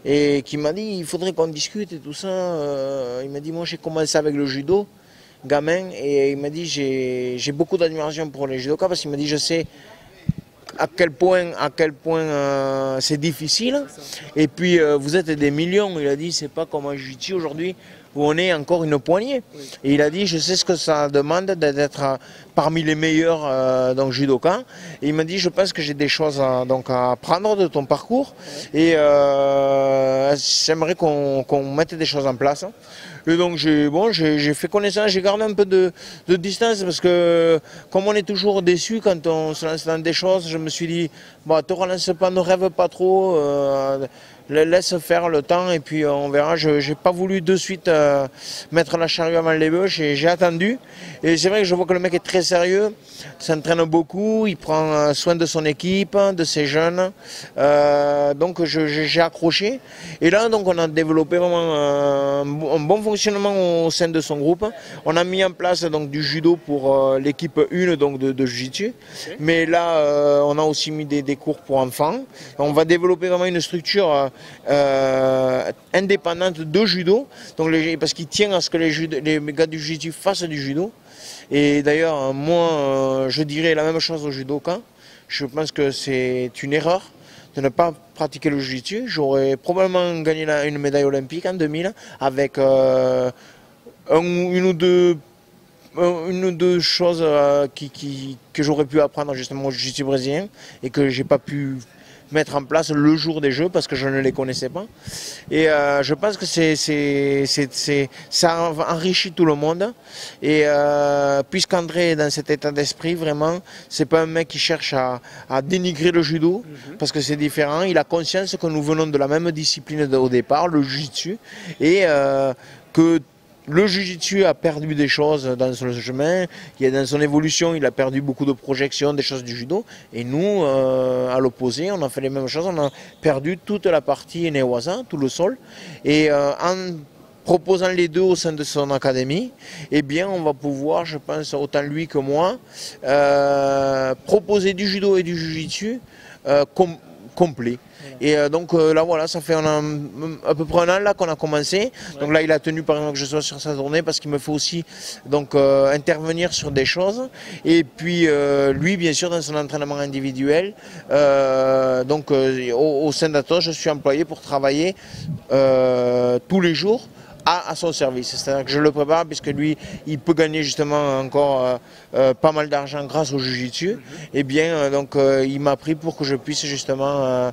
et qui m'a dit il faudrait qu'on discute et tout ça. Euh, il m'a dit moi j'ai commencé avec le judo, gamin, et il m'a dit j'ai beaucoup d'admiration pour les judokas parce qu'il m'a dit je sais à quel point, à quel point euh, c'est difficile. Et puis euh, vous êtes des millions, il a dit c'est pas comme un jiu-jitsu aujourd'hui. Où on est encore une poignée. Oui. Et il a dit, je sais ce que ça demande d'être parmi les meilleurs euh, dans le judoka. Et il m'a dit, je pense que j'ai des choses à, donc, à apprendre de ton parcours. Oui. Et euh, j'aimerais qu'on qu'on mette des choses en place. Et donc, j'ai bon, j'ai fait connaissance, j'ai gardé un peu de, de distance parce que comme on est toujours déçu quand on se lance dans des choses, je me suis dit, bah, te relance pas, ne rêve pas trop. Euh, Laisse faire le temps et puis on verra. Je n'ai pas voulu de suite euh, mettre la charrue avant les bœufs, j'ai attendu. Et c'est vrai que je vois que le mec est très sérieux, s'entraîne beaucoup, il prend soin de son équipe, de ses jeunes. Euh, donc j'ai accroché. Et là, donc, on a développé vraiment un, un bon fonctionnement au sein de son groupe. On a mis en place donc, du judo pour euh, l'équipe un donc, de, de Jiu-Jitsu. Mais là, euh, on a aussi mis des, des cours pour enfants. On va développer vraiment une structure... Euh, Euh, indépendante de judo, donc les, parce qu'il tient à ce que les, judo, les gars du jiu-jitsu fassent du judo. Et d'ailleurs, moi, euh, je dirais la même chose au judoka. Je pense que c'est une erreur de ne pas pratiquer le jiu-jitsu. J'aurais probablement gagné la, une médaille olympique en deux mille avec euh, un, une ou deux. Une ou deux choses euh, qui, qui, que j'aurais pu apprendre justement au jiu-jitsu brésilien et que j'ai pas pu mettre en place le jour des Jeux parce que je ne les connaissais pas. Et euh, je pense que c'est, c'est, c'est, c'est, ça enrichit tout le monde. Et euh, puisqu'André est dans cet état d'esprit, vraiment, c'est pas un mec qui cherche à, à dénigrer le judo mm-hmm. parce que c'est différent. Il a conscience que nous venons de la même discipline au départ, le jiu-jitsu, et euh, que le Jiu-Jitsu a perdu des choses dans son chemin, il y a dans son évolution, il a perdu beaucoup de projections, des choses du judo. Et nous, euh, à l'opposé, on a fait les mêmes choses, on a perdu toute la partie Newaza, tout le sol. Et euh, en proposant les deux au sein de son académie, eh bien on va pouvoir, je pense, autant lui que moi, euh, proposer du judo et du Jiu-Jitsu euh, comme complet. Et euh, donc euh, là voilà, ça fait un, un, à peu près un an là qu'on a commencé. Ouais. Donc là il a tenu par exemple que je sois sur sa tournée parce qu'il me faut aussi donc euh, intervenir sur des choses. Et puis euh, lui bien sûr dans son entraînement individuel. Euh, donc euh, au, au sein d'Atos, je suis employé pour travailler euh, tous les jours à son service, c'est-à-dire que je le prépare puisque lui, il peut gagner justement encore euh, euh, pas mal d'argent grâce au Jiu-Jitsu. Mm-hmm. Et eh bien, euh, donc euh, il m'a pris pour que je puisse justement euh,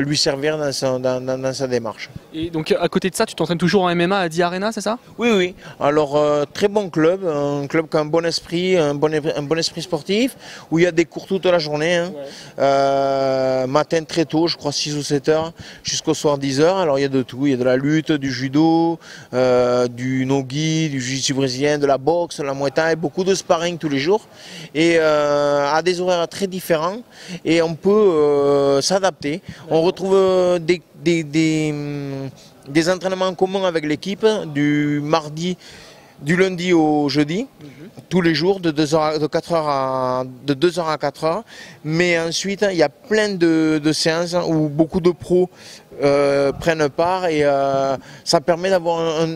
lui servir dans sa, dans, dans, dans sa démarche. Et donc à côté de ça, tu t'entraînes toujours en M M A à D-Arena, c'est ça? Oui, oui. Alors euh, très bon club, un club qui a un bon esprit, un bon, un bon esprit sportif, où il y a des cours toute la journée, hein. Ouais. euh, matin très tôt, je crois six ou sept heures, jusqu'au soir dix heures. Alors il y a de tout, il y a de la lutte, du judo, Euh, du nogi, du jiu-jitsu brésilien, de la boxe, de la muay thai, beaucoup de sparring tous les jours et euh, à des horaires très différents et on peut euh, s'adapter. On retrouve des, des, des, des entraînements en commun avec l'équipe du mardi, du lundi au jeudi, mmh. tous les jours de deux heures à quatre heures, mais ensuite il y a plein de, de séances où beaucoup de pros Euh, prennent part et euh, ça permet d'avoir un,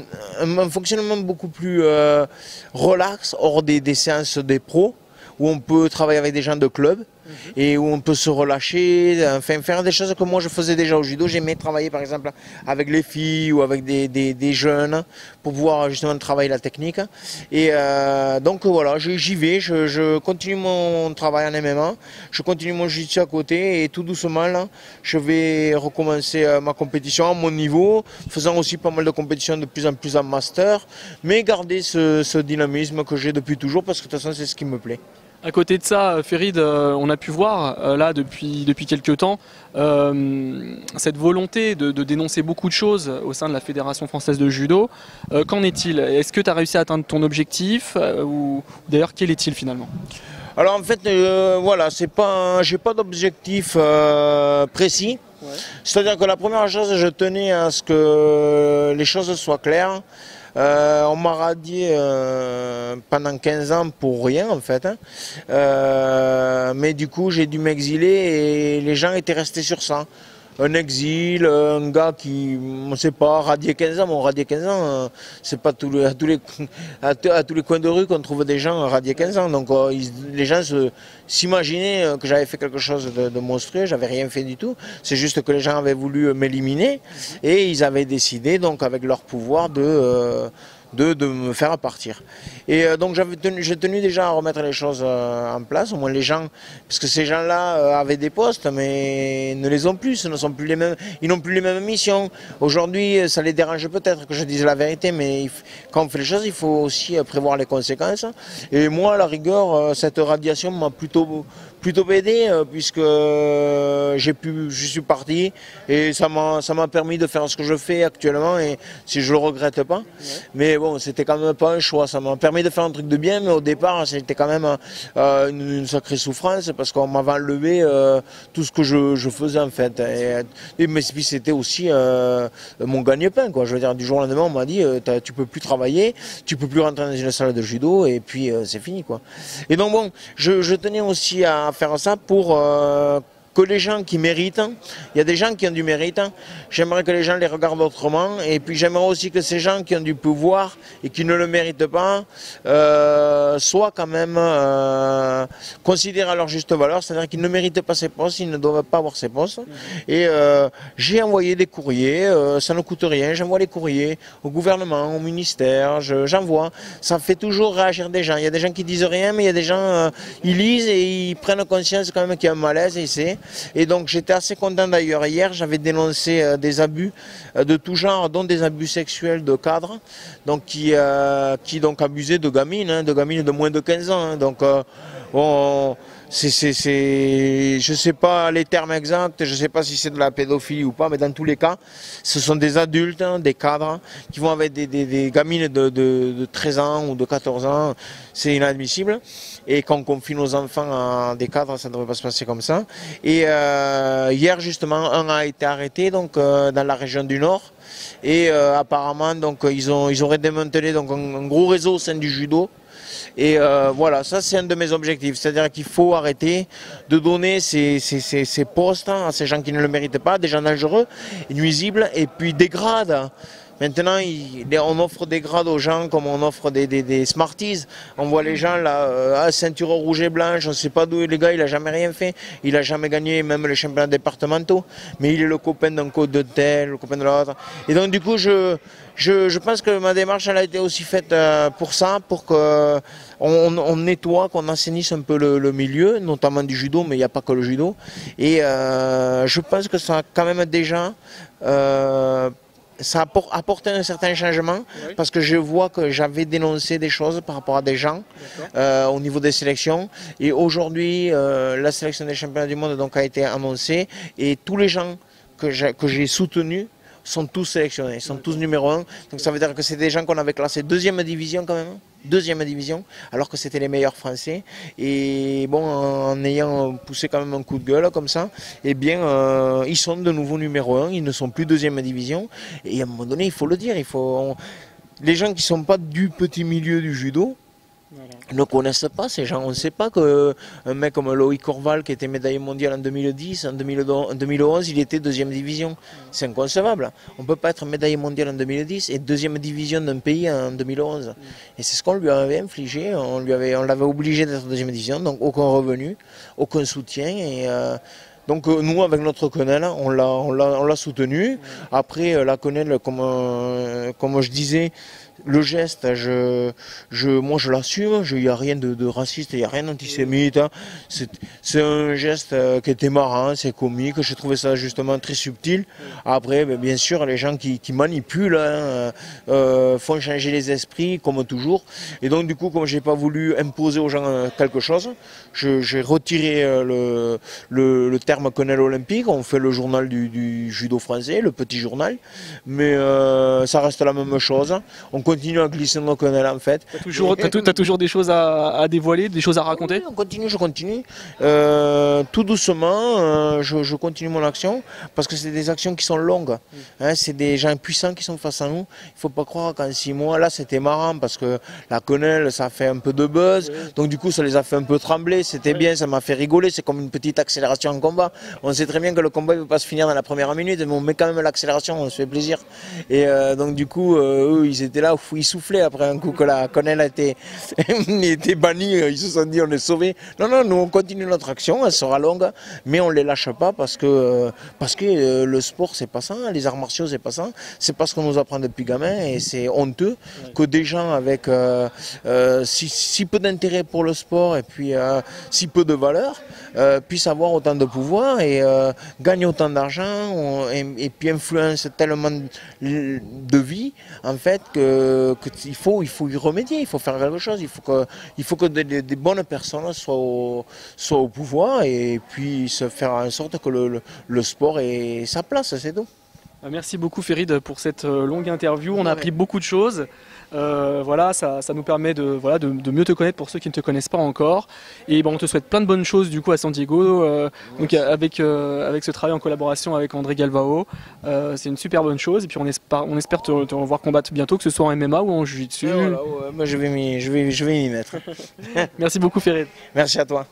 un, un fonctionnement beaucoup plus euh, relax hors des, des séances des pros où on peut travailler avec des gens de club et où on peut se relâcher, enfin faire des choses que moi je faisais déjà au judo. J'aimais travailler par exemple avec les filles ou avec des, des, des jeunes pour pouvoir justement travailler la technique. Et euh, donc voilà, j'y vais, je, je continue mon travail en M M A, je continue mon jiu-jitsu à côté et tout doucement là, je vais recommencer ma compétition à mon niveau, faisant aussi pas mal de compétitions de plus en plus en master, mais garder ce, ce dynamisme que j'ai depuis toujours parce que de toute façon c'est ce qui me plaît. À côté de ça, Ferrid, euh, on a pu voir euh, là depuis, depuis quelques temps euh, cette volonté de, de dénoncer beaucoup de choses au sein de la Fédération Française de Judo. Euh, qu'en est-il? Est-ce que tu as réussi à atteindre ton objectif euh, ou d'ailleurs quel est-il finalement? Alors en fait, euh, voilà, c'est pas, j'ai pas d'objectif euh, précis. Ouais. C'est-à-dire que la première chose, je tenais à ce que les choses soient claires. Euh, on m'a radié euh, pendant quinze ans pour rien en fait, hein. euh, mais du coup j'ai dû m'exiler et les gens étaient restés sur ça. Un exil, un gars qui, on ne sait pas, radier quinze ans, mais on radier quinze ans, euh, c'est pas tous les, à, tous les, à, à tous les coins de rue qu'on trouve des gens radier quinze ans. Donc euh, ils, les gens s'imaginaient que j'avais fait quelque chose de, de monstrueux, j'avais rien fait du tout. C'est juste que les gens avaient voulu m'éliminer et ils avaient décidé, donc avec leur pouvoir, de... Euh, De, de me faire partir. Et euh, donc j'avais tenu, j'ai tenu déjà à remettre les choses euh, en place, au moins les gens, parce que ces gens-là euh, avaient des postes, mais ne les ont plus, ce ne sont plus les mêmes, ils n'ont plus les mêmes missions. Aujourd'hui, ça les dérange peut-être que je dise la vérité, mais il, quand on fait les choses, il faut aussi euh, prévoir les conséquences. Et moi, à la rigueur, euh, cette radiation m'a plutôt... plutôt aidé euh, puisque euh, j'ai pu, je suis parti et ça m'a ça m'a permis de faire ce que je fais actuellement et si je le regrette pas. Ouais. Mais bon, c'était quand même pas un choix, ça m'a permis de faire un truc de bien, mais au départ c'était quand même euh, une, une sacrée souffrance parce qu'on m'avait enlevé euh, tout ce que je, je faisais en fait. Et, et mais c'était aussi euh, mon gagne-pain quoi. Je veux dire, du jour au lendemain on m'a dit euh, tu peux plus travailler, tu peux plus rentrer dans une salle de judo et puis euh, c'est fini quoi. Et donc bon, je, je tenais aussi à à faire ça pour euh, que les gens qui méritent, il y a des gens qui ont du mérite, j'aimerais que les gens les regardent autrement et puis j'aimerais aussi que ces gens qui ont du pouvoir et qui ne le méritent pas euh, soient quand même euh, considérés à leur juste valeur, c'est-à-dire qu'ils ne méritent pas ces postes, ils ne doivent pas avoir ces postes. Et euh, j'ai envoyé des courriers, euh, ça ne coûte rien, j'envoie les courriers au gouvernement, au ministère, je, j'envoie, ça fait toujours réagir des gens, il y a des gens qui disent rien mais il y a des gens, euh, ils lisent et ils prennent conscience quand même qu'il y a un malaise et ils savent. Et donc j'étais assez content d'ailleurs. Hier, j'avais dénoncé des abus de tout genre, dont des abus sexuels de cadres, donc qui, euh, qui donc abusaient de gamines, hein, de gamines de moins de quinze ans. Hein, donc euh, on... C'est, c'est, c'est, je ne sais pas les termes exacts, je ne sais pas si c'est de la pédophilie ou pas, mais dans tous les cas, ce sont des adultes, hein, des cadres, hein, qui vont avec des, des, des gamines de, de, de treize ans ou de quatorze ans, c'est inadmissible. Et quand on confie nos enfants à des cadres, ça ne devrait pas se passer comme ça. Et euh, hier, justement, un a été arrêté donc, euh, dans la région du Nord. Et euh, apparemment, donc, ils, ont, ils auraient démantelé donc, un, un gros réseau au sein du judo. Et euh, voilà, ça c'est un de mes objectifs, c'est-à-dire qu'il faut arrêter de donner ces, ces, ces, ces postes à ces gens qui ne le méritent pas, des gens dangereux, nuisibles et puis des grades. Maintenant, il, on offre des grades aux gens comme on offre des, des, des Smarties. On voit les gens là, à ceinture rouge et blanche, on ne sait pas d'où est le gars, il n'a jamais rien fait. Il n'a jamais gagné même les championnats départementaux. Mais il est le copain d'un côté de tel, le copain de l'autre. Et donc du coup, je, je, je pense que ma démarche, elle a été aussi faite pour ça, pour qu'on on nettoie, qu'on assainisse un peu le, le milieu, notamment du judo, mais il n'y a pas que le judo. Et euh, je pense que ça a quand même déjà... Euh, ça apporte un certain changement, oui. Parce que je vois que j'avais dénoncé des choses par rapport à des gens euh, au niveau des sélections. Et aujourd'hui, euh, la sélection des championnats du monde donc, a été annoncée. Et tous les gens que j'ai soutenus sont tous sélectionnés, sont tous numéro un. Donc ça veut dire que c'est des gens qu'on avait classés deuxième division quand même. Deuxième division, alors que c'était les meilleurs Français. Et bon, en ayant poussé quand même un coup de gueule comme ça, eh bien, euh, ils sont de nouveau numéro un, ils ne sont plus deuxième division. Et à un moment donné, il faut le dire, il faut, on... les gens qui ne sont pas du petit milieu du judo, voilà. Ne connaissent pas ces gens. On ne sait pas qu'un mec comme Loïc Corval, qui était médaillé mondial en deux mille dix, en deux mille onze, il était deuxième division. C'est inconcevable. On ne peut pas être médaillé mondial en deux mille dix et deuxième division d'un pays en deux mille onze. Et c'est ce qu'on lui avait infligé. On lui avait, on l'avait obligé d'être deuxième division, donc aucun revenu, aucun soutien. Et euh, donc nous, avec notre Quenelle, on l'a soutenu. Après, la Quenelle, comme, euh, comme je disais, le geste, je, je, moi je l'assume, il n'y a rien de, de raciste, il n'y a rien d'antisémite. Hein. C'est un geste qui était marrant, c'est comique, j'ai trouvé ça justement très subtil. Après, bien sûr, les gens qui, qui manipulent hein, euh, font changer les esprits, comme toujours. Et donc du coup, comme je n'ai pas voulu imposer aux gens quelque chose, j'ai retiré le, le, le terme Quenelle olympique, on fait le journal du, du judo français, le petit journal, mais euh, ça reste la même chose. On continue à glisser nos quenelles en fait. Tu as toujours, t'as, t'as toujours des choses à, à dévoiler, des choses à raconter? Oui, on continue, je continue. Euh, tout doucement, euh, je, je continue mon action parce que c'est des actions qui sont longues. Hein, c'est des gens puissants qui sont face à nous. Il ne faut pas croire qu'en six mois, là c'était marrant parce que la quenelle, ça fait un peu de buzz. Oui. Donc du coup, ça les a fait un peu trembler. C'était oui. Bien, ça m'a fait rigoler. C'est comme une petite accélération en combat. On sait très bien que le combat ne peut pas se finir dans la première minute, mais on met quand même l'accélération, on se fait plaisir. Et euh, donc du coup, euh, eux, ils étaient là, où ils soufflaient après un coup que la quenelle a été, été bannie, ils se sont dit on est sauvés. Non, non, nous on continue notre action, elle sera longue, mais on ne les lâche pas parce que, parce que le sport c'est pas ça, les arts martiaux c'est pas ça, c'est pas ce qu'on nous apprend depuis gamin et c'est honteux que des gens avec euh, euh, si, si peu d'intérêt pour le sport et puis euh, si peu de valeur euh, puissent avoir autant de pouvoir et euh, gagnent autant d'argent et, et puis influencent tellement de vie en fait que, que il faut il faut y remédier, il faut faire quelque chose, il faut que il faut que des de, de bonnes personnes soient au, soient au pouvoir et puis se faire en sorte que le, le, le sport ait sa place, c'est tout. Merci beaucoup Ferrid pour cette longue interview, on a appris beaucoup de choses. Euh, voilà, ça, ça nous permet de, voilà, de, de mieux te connaître pour ceux qui ne te connaissent pas encore. Et ben, on te souhaite plein de bonnes choses du coup à San Diego, euh, donc, avec, euh, avec ce travail en collaboration avec André Galvão. Euh, c'est une super bonne chose. Et puis on espère, on espère te, te revoir combattre bientôt, que ce soit en M M A ou en Jiu-Jitsu. Voilà, ouais, moi je vais m'y je vais, je vais m'y mettre. Merci beaucoup Ferrid. Merci à toi.